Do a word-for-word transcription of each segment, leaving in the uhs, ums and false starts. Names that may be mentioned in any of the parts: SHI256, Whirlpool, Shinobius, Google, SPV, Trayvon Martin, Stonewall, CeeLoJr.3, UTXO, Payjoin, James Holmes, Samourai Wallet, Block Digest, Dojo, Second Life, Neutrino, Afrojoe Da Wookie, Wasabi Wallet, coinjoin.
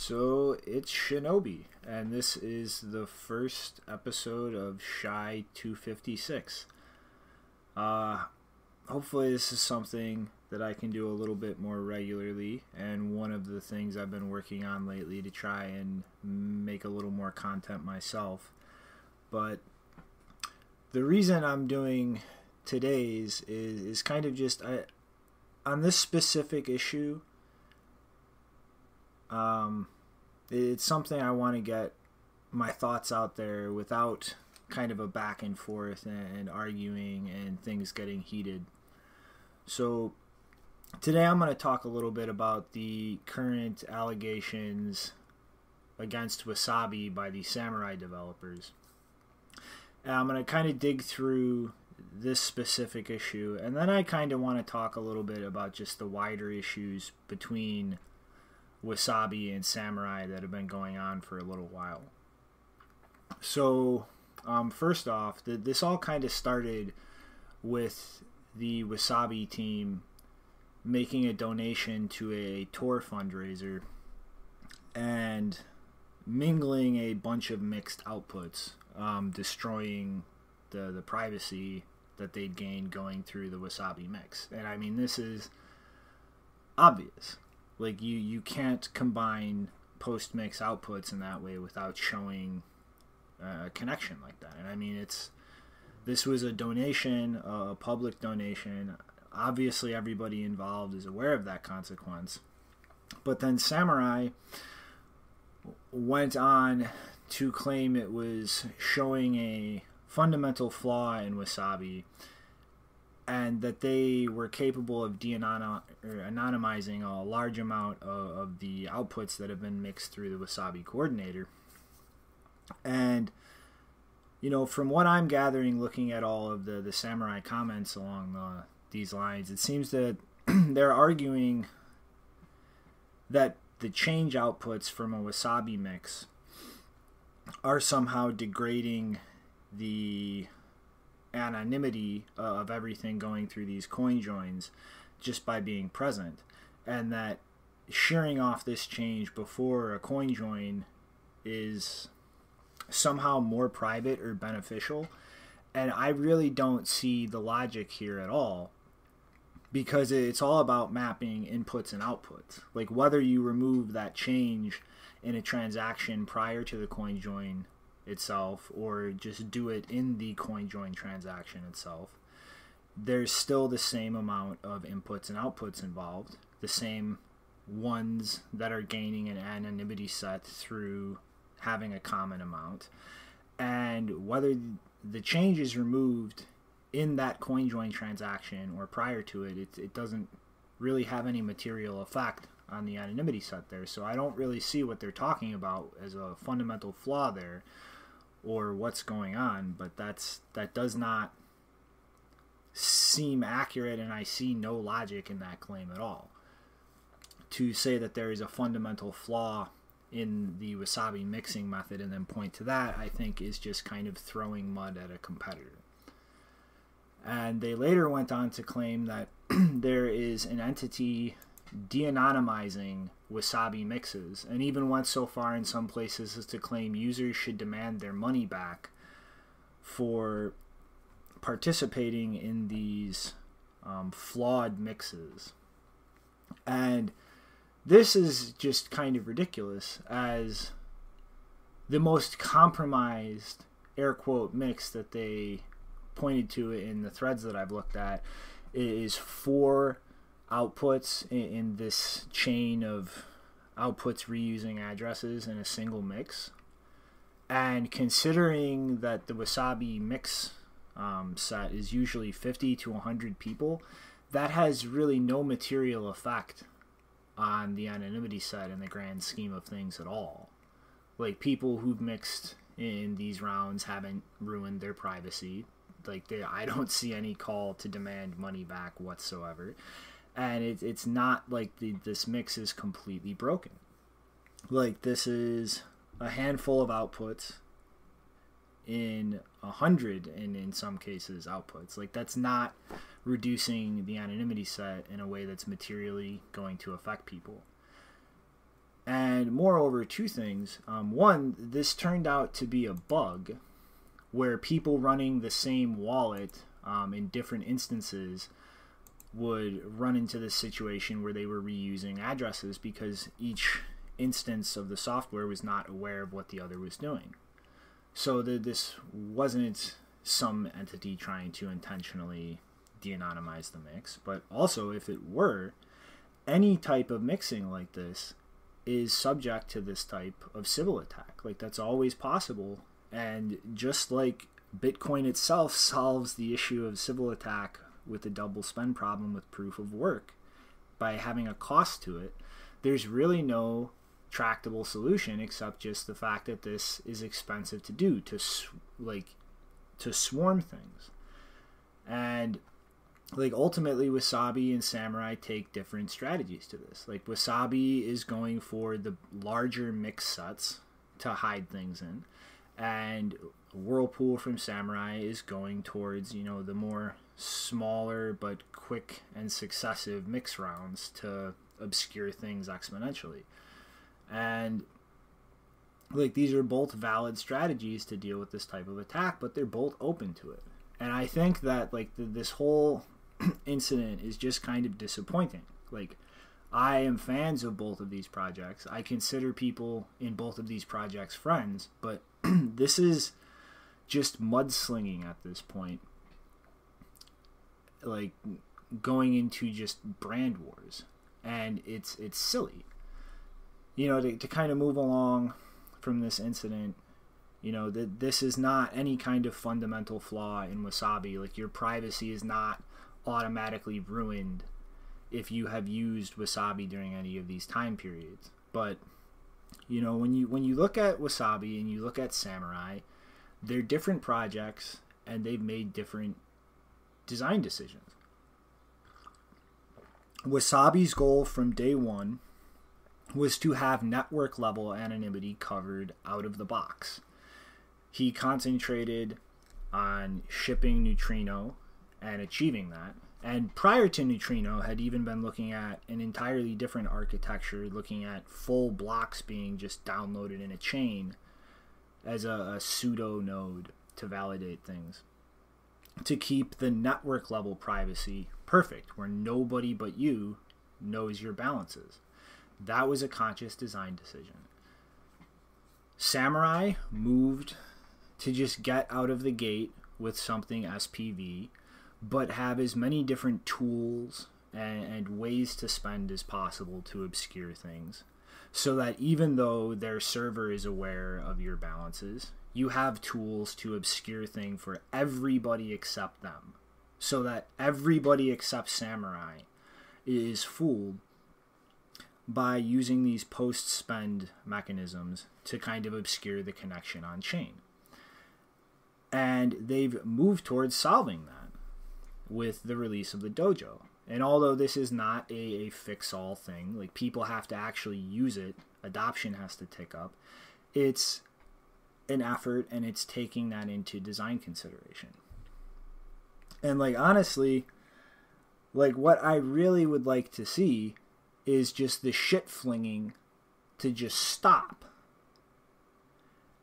So it's Shinobi, and this is the first episode of S H I two fifty-six. Uh, hopefully this is something that I can do a little bit more regularly, and one of the things I've been working on lately to try and make a little more content myself. But the reason I'm doing today's is, is kind of just, I, on this specific issue, Um, it's something I want to get my thoughts out there without kind of a back and forth and, and arguing and things getting heated. So today I'm going to talk a little bit about the current allegations against Wasabi by the Samourai developers. And I'm going to kind of dig through this specific issue, and then I kind of want to talk a little bit about just the wider issues between Wasabi and Samourai that have been going on for a little while. So um, first off, th this all kind of started with the Wasabi team making a donation to a tour fundraiser and mingling a bunch of mixed outputs, um, destroying the, the privacy that they'd gained going through the Wasabi mix. And I mean, this is obvious. Like, you, you can't combine post-mix outputs in that way without showing a connection like that. And I mean, it's this was a donation, a public donation. Obviously, everybody involved is aware of that consequence. But then Samourai went on to claim it was showing a fundamental flaw in Wasabi, and that they were capable of de-anonymizing a large amount of, of the outputs that have been mixed through the Wasabi coordinator. And, you know, from what I'm gathering, looking at all of the, the Samourai comments along the, these lines, it seems that they're arguing that the change outputs from a Wasabi mix are somehow degrading the anonymity uh, of everything going through these coin joins just by being present, and that shearing off this change before a coin join is somehow more private or beneficial. And I really don't see the logic here at all, because it's all about mapping inputs and outputs. Like, whether you remove that change in a transaction prior to the coin join itself or just do it in the CoinJoin transaction itself, there's still the same amount of inputs and outputs involved, the same ones that are gaining an anonymity set through having a common amount. And whether the change is removed in that CoinJoin transaction or prior to it, it, it doesn't really have any material effect on the anonymity set there. So I don't really see what they're talking about as a fundamental flaw there or what's going on, but that's that does not seem accurate, and I see no logic in that claim at all. To say that there is a fundamental flaw in the Wasabi mixing method and then point to that, I think, is just kind of throwing mud at a competitor. And they later went on to claim that there is an entity de-anonymizing Wasabi mixes, and even went so far in some places as to claim users should demand their money back for participating in these um, flawed mixes. And this is just kind of ridiculous, as the most compromised air quote mix that they pointed to in the threads that I've looked at is four outputs in this chain of outputs reusing addresses in a single mix. And considering that the Wasabi mix um, set is usually fifty to one hundred people, that has really no material effect on the anonymity set in the grand scheme of things at all. Like, people who've mixed in these rounds haven't ruined their privacy. Like, they, I don't see any call to demand money back whatsoever. And it, it's not like the, this mix is completely broken. Like, this is a handful of outputs in a hundred, and in some cases outputs. Like, that's not reducing the anonymity set in a way that's materially going to affect people. And moreover, two things. Um, one, this turned out to be a bug where people running the same wallet um, in different instances would run into this situation where they were reusing addresses because each instance of the software was not aware of what the other was doing. So the, this wasn't some entity trying to intentionally de-anonymize the mix, but also if it were, any type of mixing like this is subject to this type of civil attack. Like, that's always possible, and just like Bitcoin itself solves the issue of civil attack with the double spend problem with proof of work by having a cost to it, there's really no tractable solution except just the fact that this is expensive to do, to like to swarm things. And like ultimately Wasabi and Samourai take different strategies to this. Like Wasabi is going for the larger mix sets to hide things in, and Whirlpool from Samourai is going towards, you know, the more smaller but quick and successive mix rounds to obscure things exponentially. And like, these are both valid strategies to deal with this type of attack, but they're both open to it. And I think that like the, this whole incident is just kind of disappointing. Like, I am fans of both of these projects. I consider people in both of these projects friends, but this is just mudslinging at this point. Like, going into just brand wars, and it's it's silly. You know, to, to kind of move along from this incident, you know, that this is not any kind of fundamental flaw in Wasabi. Like, your privacy is not automatically ruined if you have used Wasabi during any of these time periods. But, you know, when you when you look at Wasabi and you look at Samourai, they're different projects, and they've made different design decisions. Wasabi's goal from day one was to have network level anonymity covered out of the box. He concentrated on shipping Neutrino and achieving that, and prior to Neutrino had even been looking at an entirely different architecture, looking at full blocks being just downloaded in a chain as a, a pseudo node to validate things, to keep the network level privacy perfect where nobody but you knows your balances. That was a conscious design decision. Samourai moved to just get out of the gate with something S P V, but have as many different tools and, and ways to spend as possible to obscure things, so that even though their server is aware of your balances, you have tools to obscure things for everybody except them, so that everybody except Samourai is fooled by using these post-spend mechanisms to kind of obscure the connection on chain. And they've moved towards solving that with the release of the Dojo. And although this is not a, a fix-all thing, like, people have to actually use it, adoption has to tick up, it's an effort, and it's taking that into design consideration. And like, honestly, like, what I really would like to see is just the shit flinging to just stop,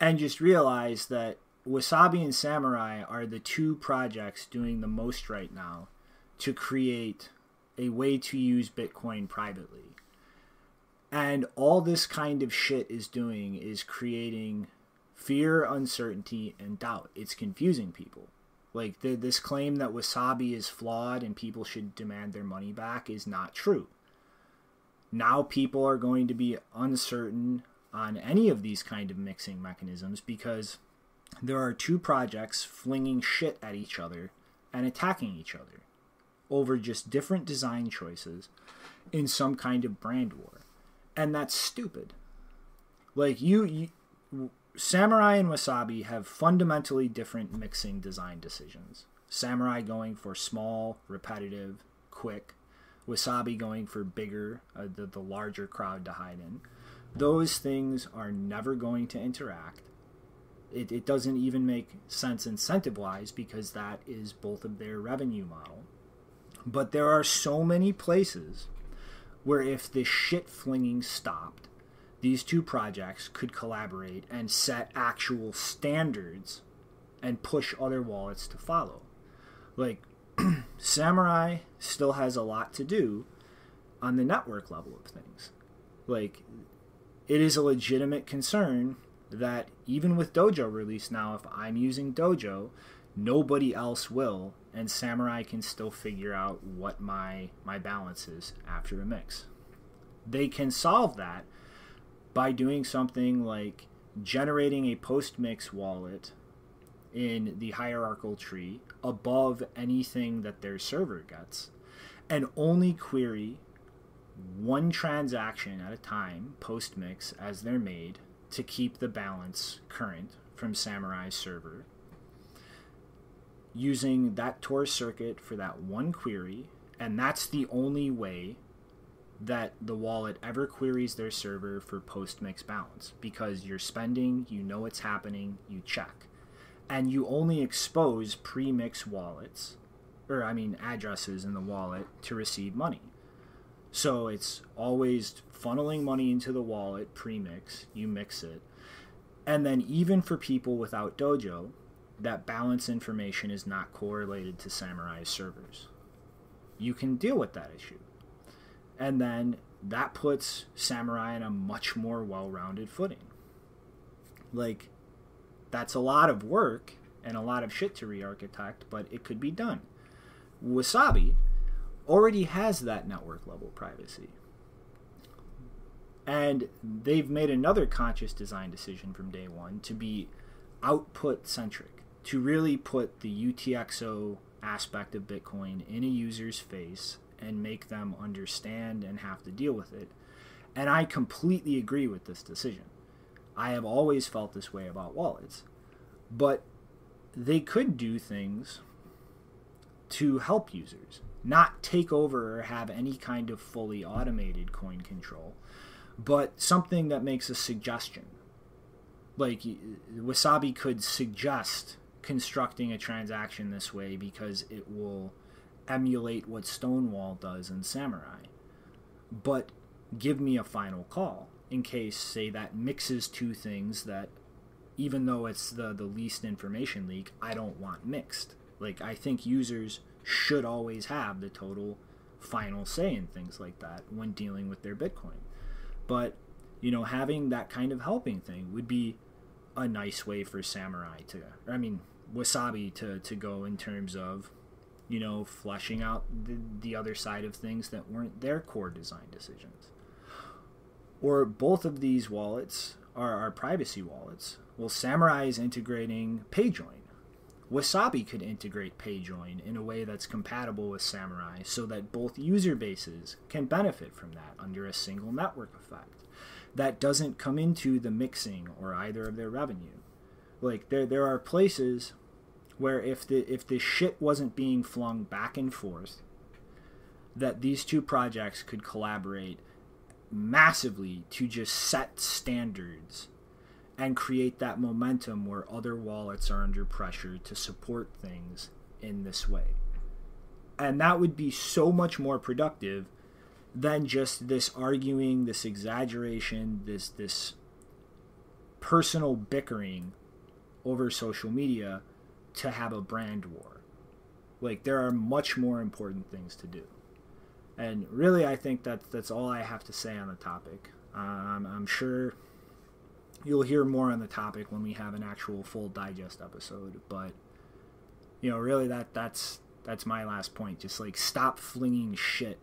and just realize that Wasabi and Samourai are the two projects doing the most right now to create a way to use Bitcoin privately. And all this kind of shit is doing is creating fear, uncertainty, and doubt. It's confusing people. Like, the, this claim that Wasabi is flawed and people should demand their money back is not true. Now people are going to be uncertain on any of these kind of mixing mechanisms because there are two projects flinging shit at each other and attacking each other over just different design choices in some kind of brand war. And that's stupid. Like, you, you Samourai and Wasabi have fundamentally different mixing design decisions. Samourai going for small, repetitive, quick. Wasabi going for bigger, uh, the, the larger crowd to hide in. Those things are never going to interact. It, it doesn't even make sense incentive-wise, because that is both of their revenue model. But there are so many places where if this shit-flinging stopped, these two projects could collaborate and set actual standards and push other wallets to follow. Like, Samourai still has a lot to do on the network level of things. Like, it is a legitimate concern that even with Dojo release now, if I'm using Dojo, nobody else will, and Samourai can still figure out what my, my balance is after the mix. They can solve that by doing something like generating a post-mix wallet in the hierarchical tree above anything that their server gets, and only query one transaction at a time post-mix as they're made to keep the balance current from Samourai's server, using that Tor circuit for that one query, and that's the only way that the wallet ever queries their server for post-mix balance, because you're spending, you know it's happening, you check. And you only expose pre-mix wallets, or I mean addresses in the wallet, to receive money. So it's always funneling money into the wallet pre-mix, you mix it. And then even for people without Dojo, that balance information is not correlated to Samourai's servers. You can deal with that issue. And then that puts Samourai on a much more well-rounded footing. Like, that's a lot of work and a lot of shit to re-architect, but it could be done. Wasabi already has that network-level privacy. And they've made another conscious design decision from day one to be output-centric, to really put the U T X O aspect of Bitcoin in a user's face and make them understand and have to deal with it. And I completely agree with this decision. I have always felt this way about wallets. But they could do things to help users, not take over or have any kind of fully automated coin control, but something that makes a suggestion. Like, Wasabi could suggest constructing a transaction this way because it will emulate what Stonewall does in Samourai, but give me a final call in case, say, that mixes two things that, even though it's the, the least information leak, I don't want mixed. Like, I think users should always have the total final say in things like that when dealing with their Bitcoin. But, you know, having that kind of helping thing would be a nice way for Samourai to, or I mean, Wasabi to, to go in terms of, you know, fleshing out the, the other side of things that weren't their core design decisions. Or both of these wallets are, are privacy wallets. Well, Samourai is integrating Payjoin. Wasabi could integrate Payjoin in a way that's compatible with Samourai so that both user bases can benefit from that under a single network effect that doesn't come into the mixing or either of their revenue. Like, there, there are places where if the if the shit wasn't being flung back and forth, that these two projects could collaborate massively to just set standards and create that momentum where other wallets are under pressure to support things in this way. And that would be so much more productive than just this arguing, this exaggeration, this this personal bickering over social media to have a brand war. Like, there are much more important things to do. And really, I think that that's all I have to say on the topic. Um, I'm sure you'll hear more on the topic when we have an actual full digest episode. But, you know, really, that that's that's my last point. Just, like, stop flinging shit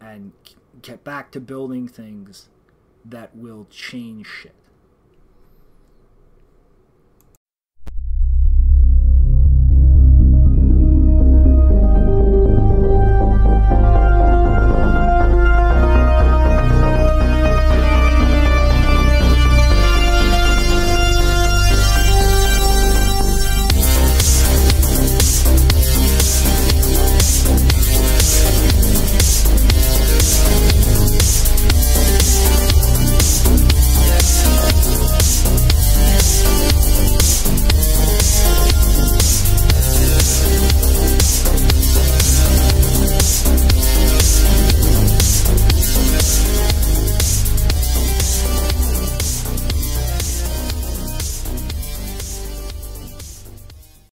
and get back to building things that will change shit.